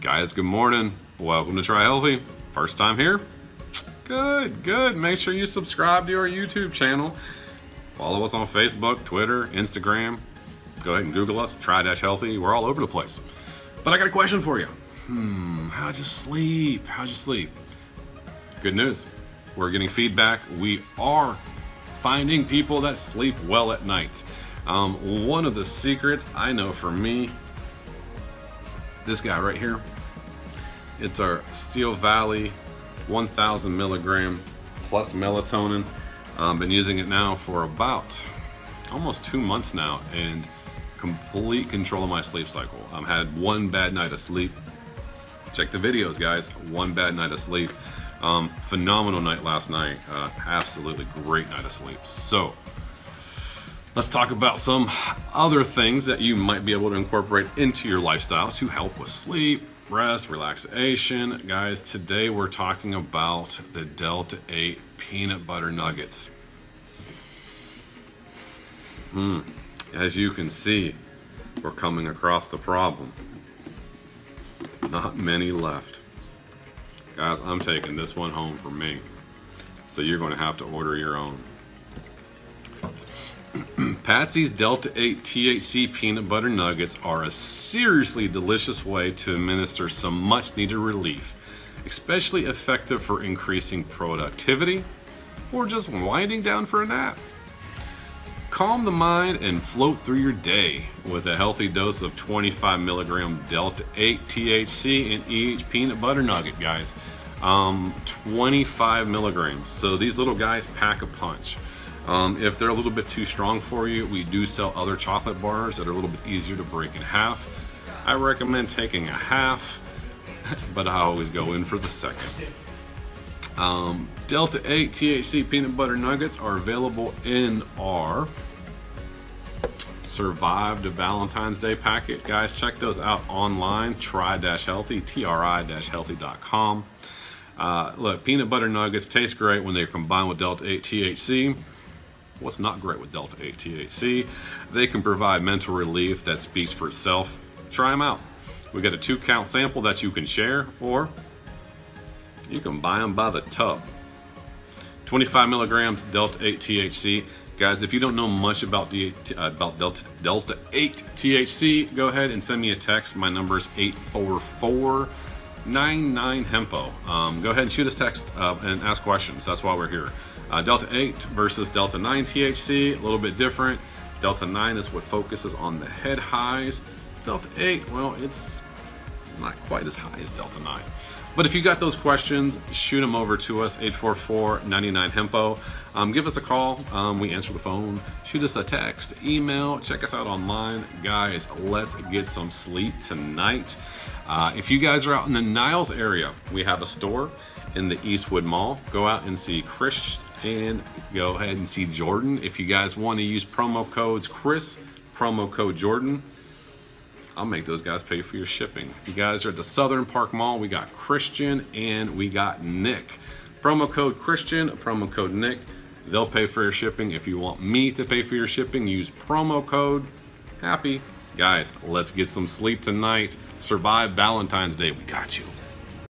Guys, good morning. Welcome to Tri-Healthy. First time here? Good, good. Make sure you subscribe to our YouTube channel. Follow us on Facebook, Twitter, Instagram. Go ahead and Google us, Tri-Healthy. We're all over the place. But I got a question for you. How'd you sleep? Good news. We're getting feedback. We are finding people that sleep well at night. One of the secrets I know for me, this guy right here, it's our Steel Valley 1000 milligram plus melatonin. Been using it now for about almost 2 months now, and complete control of my sleep cycle. I've had one bad night of sleep. Check the videos, guys. One bad night of sleep. Phenomenal night last night. Absolutely great night of sleep. So let's talk about some other things that you might be able to incorporate into your lifestyle to help with sleep, rest, relaxation. Guys, today we're talking about the Delta 8 peanut butter nuggets. As you can see, we're coming across the problem. Not many left. Guys, I'm taking this one home for me. So you're going to have to order your own. Patsy's Delta 8 THC peanut butter nuggets are a seriously delicious way to administer some much needed relief, especially effective for increasing productivity or just winding down for a nap. Calm the mind and float through your day with a healthy dose of 25 milligram Delta 8 THC in each peanut butter nugget, guys. 25 milligrams. So these little guys pack a punch. If they're a little bit too strong for you, we do sell other chocolate bars that are a little bit easier to break in half. I recommend taking a half, but I always go in for the second. Delta 8 THC peanut butter nuggets are available in our Survive Valentine's Day packet. Guys, check those out online, tri-healthy, tri-healthy.com. Look, peanut butter nuggets taste great when they're combined with Delta 8 THC. What's not great with Delta 8 THC? They can provide mental relief that speaks for itself. Try them out. We got a 2-count sample that you can share, or you can buy them by the tub. 25 milligrams Delta 8 THC. Guys, if you don't know much about Delta 8 THC, go ahead and send me a text. My number is 844-99-HEMPO. Go ahead and shoot us text and ask questions. That's why we're here. Delta 8 versus Delta 9 THC, a little bit different. Delta 9 is what focuses on the head highs. Delta 8, well, it's not quite as high as Delta 9. But if you got those questions, shoot them over to us, 844-99-HEMPO. Give us a call. We answer the phone. Shoot us a text, email. Check us out online. Guys, let's get some sleep tonight. If you guys are out in the Niles area, we have a store in the Eastwood Mall. Go out and see Chris and go ahead and see Jordan. If you guys want to use promo codes Chris, promo code Jordan, I'll make those guys pay for your shipping. If you guys are at the Southern Park Mall, we got Christian and we got Nick. Promo code Christian, promo code Nick. They'll pay for your shipping. If you want me to pay for your shipping, use promo code HAPPY. Guys, let's get some sleep tonight. Survive Valentine's Day. We got you.